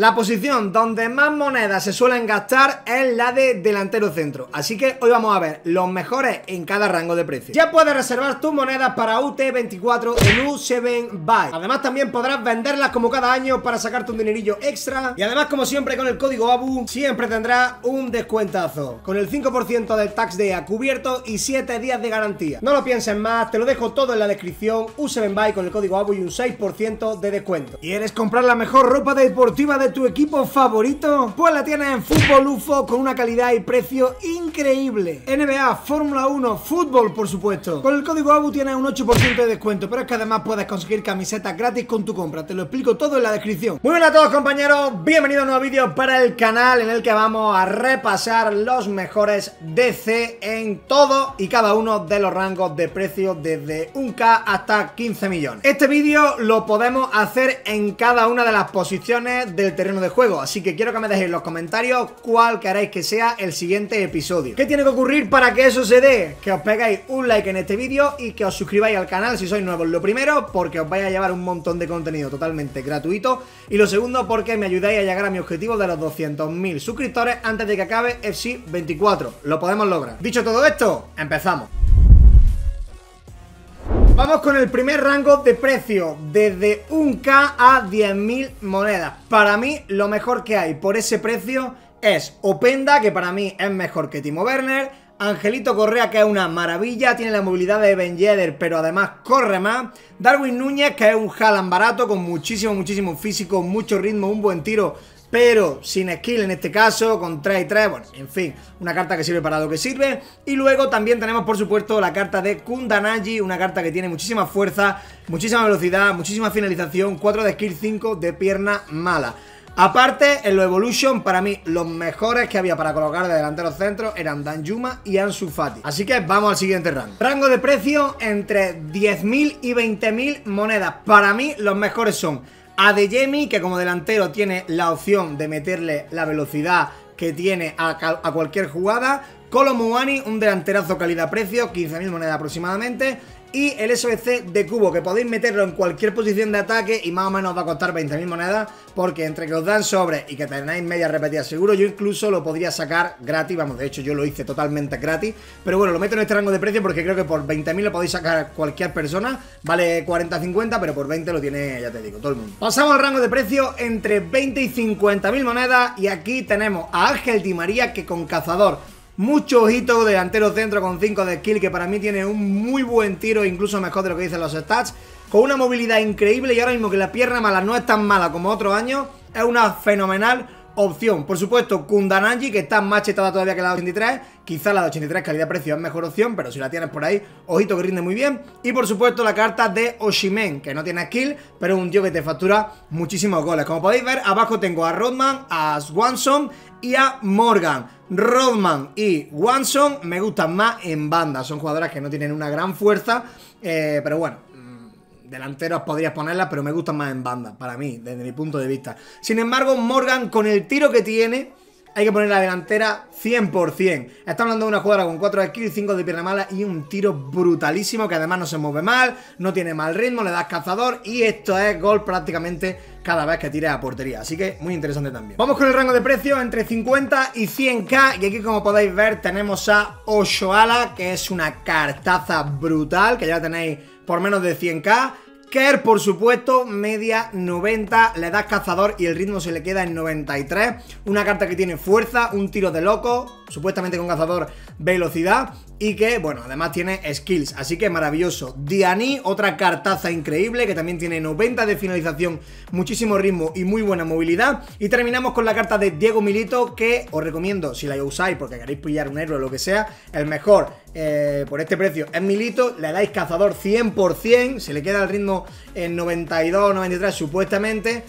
La posición donde más monedas se suelen gastar es la de delantero centro, así que hoy vamos a ver los mejores en cada rango de precio. Ya puedes reservar tus monedas para UT24 en U7Buy. Además también podrás venderlas como cada año para sacarte un dinerillo extra. Y además, como siempre, con el código ABU siempre tendrás un descuentazo, con el 5% del tax day a cubierto y 7 días de garantía. No lo pienses más, te lo dejo todo en la descripción. U7Buy con el código ABU y un 6% de descuento. ¿Quieres comprar la mejor ropa deportiva de tu equipo favorito? Pues la tienes en Fútbol UFO, con una calidad y precio increíble. NBA, Fórmula 1, fútbol, por supuesto. Con el código ABU tienes un 8% de descuento, pero es que además puedes conseguir camisetas gratis con tu compra. Te lo explico todo en la descripción. Muy buenas a todos, compañeros, bienvenidos a un nuevo vídeo para el canal, en el que vamos a repasar los mejores DC en todo y cada uno de los rangos de precio, desde 1K hasta 15 millones. Este vídeo lo podemos hacer en cada una de las posiciones del terreno de juego, así que quiero que me dejéis en los comentarios cuál queréis que sea el siguiente episodio. ¿Qué tiene que ocurrir para que eso se dé? Que os pegáis un like en este vídeo y que os suscribáis al canal si sois nuevos. Lo primero, porque os vais a llevar un montón de contenido totalmente gratuito, y lo segundo, porque me ayudáis a llegar a mi objetivo de los 200.000 suscriptores antes de que acabe FC24. Lo podemos lograr. Dicho todo esto, empezamos. Vamos con el primer rango de precio, desde 1K a 10.000 monedas. Para mí, lo mejor que hay por ese precio es Openda, que para mí es mejor que Timo Werner, Angelito Correa, que es una maravilla, tiene la movilidad de Ben Yedder, pero además corre más, Darwin Núñez, que es un Haaland barato, con muchísimo físico, mucho ritmo, un buen tiro, pero sin skill en este caso, con 3 y 3, bueno, en fin, una carta que sirve para lo que sirve. Y luego también tenemos, por supuesto, la carta de Kundanagi, una carta que tiene muchísima fuerza, muchísima velocidad, muchísima finalización, 4 de skill, 5 de pierna mala. Aparte, en lo Evolution, para mí, los mejores que había para colocar de delanteros centros eran Danjuma y Ansufati. Así que vamos al siguiente rango. Rango de precio entre 10.000 y 20.000 monedas. Para mí, los mejores son Adeyemi, que como delantero tiene la opción de meterle la velocidad que tiene a cualquier jugada. Colomuani, un delanterazo calidad-precio, 15.000 monedas aproximadamente. Y el SBC de cubo, que podéis meterlo en cualquier posición de ataque y más o menos va a costar 20.000 monedas, porque entre que os dan sobres y que tenéis media repetida seguro, yo incluso lo podría sacar gratis, vamos, de hecho yo lo hice totalmente gratis, pero bueno, lo meto en este rango de precio porque creo que por 20.000 lo podéis sacar cualquier persona, vale 40-50, pero por 20 lo tiene, ya te digo, todo el mundo. Pasamos al rango de precio entre 20 y 50.000 monedas, y aquí tenemos a Ángel Di María, que con cazador, mucho ojito, delantero centro con 5 de skill, que para mí tiene un muy buen tiro, incluso mejor de lo que dicen los stats, con una movilidad increíble, y ahora mismo que la pierna mala no es tan mala como otros años, es una fenomenal opción. Por supuesto, Kundananji, que está más chetada todavía que la de 83, quizá la de 83 calidad-precio es mejor opción, pero si la tienes por ahí, ojito que rinde muy bien. Y por supuesto la carta de Oshimen, que no tiene skill, pero es un tío que te factura muchísimos goles. Como podéis ver, abajo tengo a Rodman, a Swanson y a Morgan. Rodman y Swanson me gustan más en banda, son jugadoras que no tienen una gran fuerza, pero bueno, delanteros podrías ponerlas, pero me gustan más en banda, para mí, desde mi punto de vista. Sin embargo, Morgan, con el tiro que tiene, hay que poner la delantera 100%. Está hablando de una jugadora con 4 de skill, 5 de pierna mala y un tiro brutalísimo, que además no se mueve mal, no tiene mal ritmo, le das cazador y esto es gol prácticamente cada vez que tires a portería. Así que muy interesante también. Vamos con el rango de precios entre 50 y 100k. Y aquí, como podéis ver, tenemos a Oshoala, que es una cartaza brutal, que ya tenéis por menos de 100k. Kerr, por supuesto, media 90, le das cazador y el ritmo se le queda en 93. Una carta que tiene fuerza, un tiro de loco, supuestamente con cazador, velocidad, y que, bueno, además tiene skills, así que maravilloso. Diani, otra cartaza increíble, que también tiene 90 de finalización, muchísimo ritmo y muy buena movilidad. Y terminamos con la carta de Diego Milito, que os recomiendo, si la usáis porque queréis pillar un héroe o lo que sea, el mejor por este precio es Milito, le dais cazador 100%, se le queda el ritmo en 92, 93 supuestamente.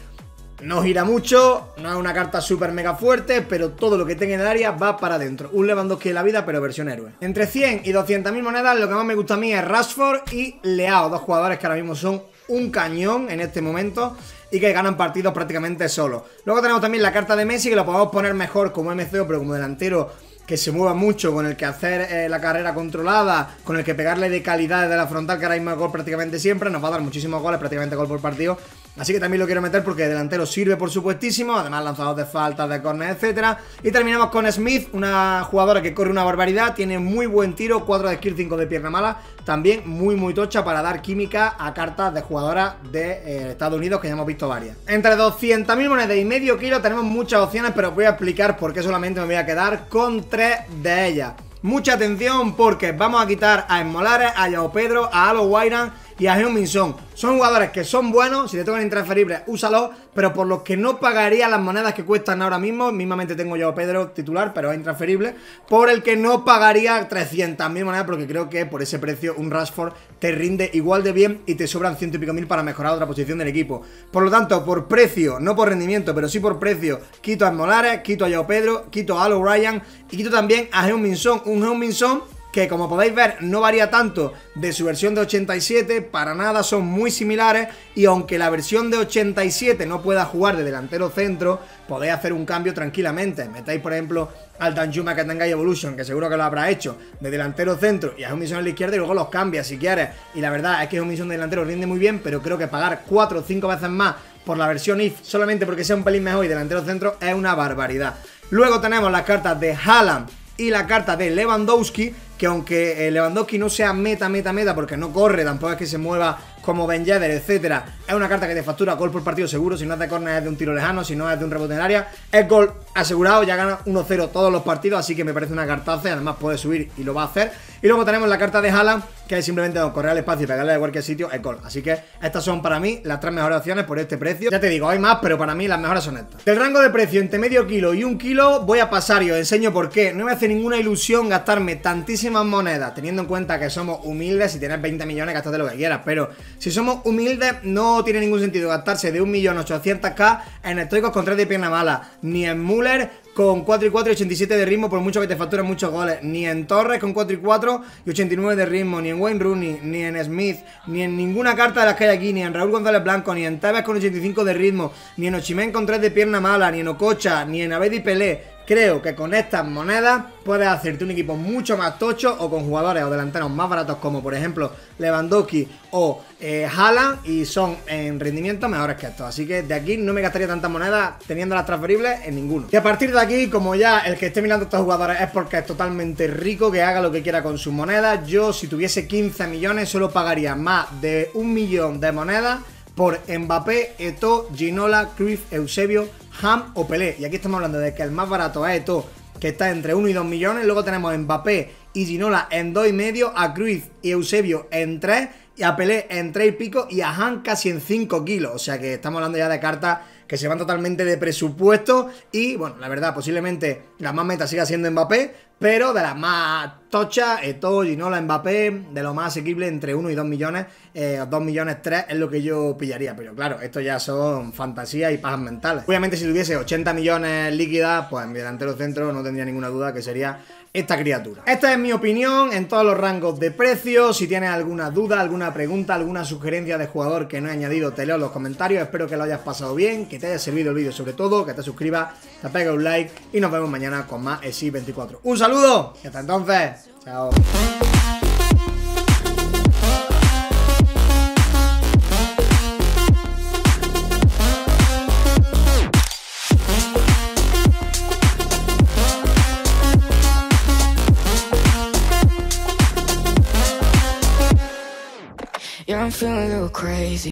No gira mucho, no es una carta súper mega fuerte, pero todo lo que tenga en el área va para adentro. Un Lewandowski de la vida, pero versión héroe. Entre 100 y 200.000 monedas, lo que más me gusta a mí es Rashford y Leao, dos jugadores que ahora mismo son un cañón en este momento y que ganan partidos prácticamente solos. Luego tenemos también la carta de Messi, que lo podemos poner mejor como MCO, pero como delantero que se mueva mucho, con el que hacer la carrera controlada, con el que pegarle de calidad desde la frontal, que ahora mismo es gol prácticamente siempre, nos va a dar muchísimos goles, prácticamente gol por partido, Así que también lo quiero meter porque delantero sirve, por supuestísimo. Además, lanzador de faltas, de córner, etcétera. Y terminamos con Smith, una jugadora que corre una barbaridad. Tiene muy buen tiro, 4 de skill, 5 de pierna mala. También muy tocha para dar química a cartas de jugadoras de Estados Unidos, que ya hemos visto varias. Entre 200.000 monedas y medio kilo tenemos muchas opciones, pero os voy a explicar por qué solamente me voy a quedar con 3 de ellas. Mucha atención porque vamos a quitar a Esmolares, a João Pedro, a Alo Wairan y a Heung-Min Son. Son jugadores que son buenos, si te tocan intransferibles, úsalos, pero por los que no pagaría las monedas que cuestan ahora mismo. Mismamente tengo yo a Pedro titular, pero es intransferible, por el que no pagaría 300.000 monedas, porque creo que por ese precio un Rashford te rinde igual de bien y te sobran 100 y pico mil para mejorar otra posición del equipo. Por lo tanto, por precio, no por rendimiento, pero sí por precio, quito a Esmolares, quito a João Pedro, quito a Alo Ryan y quito también a Heung-Min Son. Un Heung-Min Son que, como podéis ver, no varía tanto de su versión de 87, para nada, son muy similares. Y aunque la versión de 87 no pueda jugar de delantero centro, podéis hacer un cambio tranquilamente. Metáis, por ejemplo, al Danjuma que tengáis Evolution, que seguro que lo habrá hecho, de delantero centro, y a Heung-Min Son en la izquierda, y luego los cambias si quieres. Y la verdad es que Heung-Min Son de delantero rinde muy bien, pero creo que pagar 4 o 5 veces más por la versión IF solamente porque sea un pelín mejor y delantero centro es una barbaridad. Luego tenemos las cartas de Haaland y la carta de Lewandowski, que aunque Lewandowski no sea meta, porque no corre, tampoco es que se mueva como Ben Yedder, etcétera, es una carta que te factura gol por partido seguro. Si no es de córner es de un tiro lejano, si no es de un rebote en el área, es gol asegurado, ya gana 1-0 todos los partidos, así que me parece una cartaza y además puede subir y lo va a hacer. Y luego tenemos la carta de Haaland, que es simplemente correr al espacio y pegarle de cualquier sitio, es gol. Así que estas son para mí las 3 mejores opciones por este precio. Ya te digo, hay más, pero para mí las mejores son estas. Del rango de precio entre medio kilo y un kilo voy a pasar y os enseño por qué. No me hace ninguna ilusión gastarme tantísimas monedas, teniendo en cuenta que somos humildes. Si tienes 20 millones, gastate lo que quieras, pero si somos humildes, no tiene ningún sentido gastarse de 1.800.000 en estoicos con 3 de pierna mala, ni en Müller con 4 y 4 y 87 de ritmo, por mucho que te facturen muchos goles, ni en Torres con 4 y 4 y 89 de ritmo, ni en Wayne Rooney, ni en Smith, ni en ninguna carta de las que hay aquí, ni en Raúl González Blanco, ni en Tevez con 85 de ritmo, ni en Oshimen con 3 de pierna mala, ni en Okocha, ni en Abedi Pelé. Creo que con estas monedas puedes hacerte un equipo mucho más tocho, o con jugadores o delanteros más baratos como por ejemplo Lewandowski o Haaland, y son en rendimiento mejores que estos. Así que de aquí no me gastaría tantas monedas teniendo las transferibles en ninguno. Y a partir de aquí, como ya el que esté mirando a estos jugadores es porque es totalmente rico, que haga lo que quiera con sus monedas. Yo, si tuviese 15 millones, solo pagaría más de 1.000.000 de monedas por Mbappé, Eto'o, Ginola, Cruz, Eusebio, Ham o Pelé. Y aquí estamos hablando de que el más barato es Eto'o, que está entre 1 y 2 millones. Luego tenemos a Mbappé y Ginola en 2,5, a Cruz y Eusebio en 3, y a Pelé en 3 y pico, y a Ham casi en 5 kilos. O sea que estamos hablando ya de cartas que se van totalmente de presupuesto. Y bueno, la verdad, posiblemente la más meta siga siendo Mbappé, pero de las más tochas, Eto'o, Ginola, Mbappé, de lo más asequible entre 1 y 2 millones, 2 millones 3 es lo que yo pillaría. Pero claro, esto ya son fantasías y pajas mentales. Obviamente, si tuviese 80 millones líquidas, pues en mi delantero centro no tendría ninguna duda que sería esta criatura. Esta es mi opinión en todos los rangos de precio. Si tienes alguna duda, alguna pregunta, alguna sugerencia de jugador que no he añadido, te leo en los comentarios. Espero que lo hayas pasado bien, que te haya servido el vídeo sobre todo, que te suscribas, te pegues un like y nos vemos mañana con más ESI24. Un saludo y hasta entonces. Chao. I'm feeling a little crazy.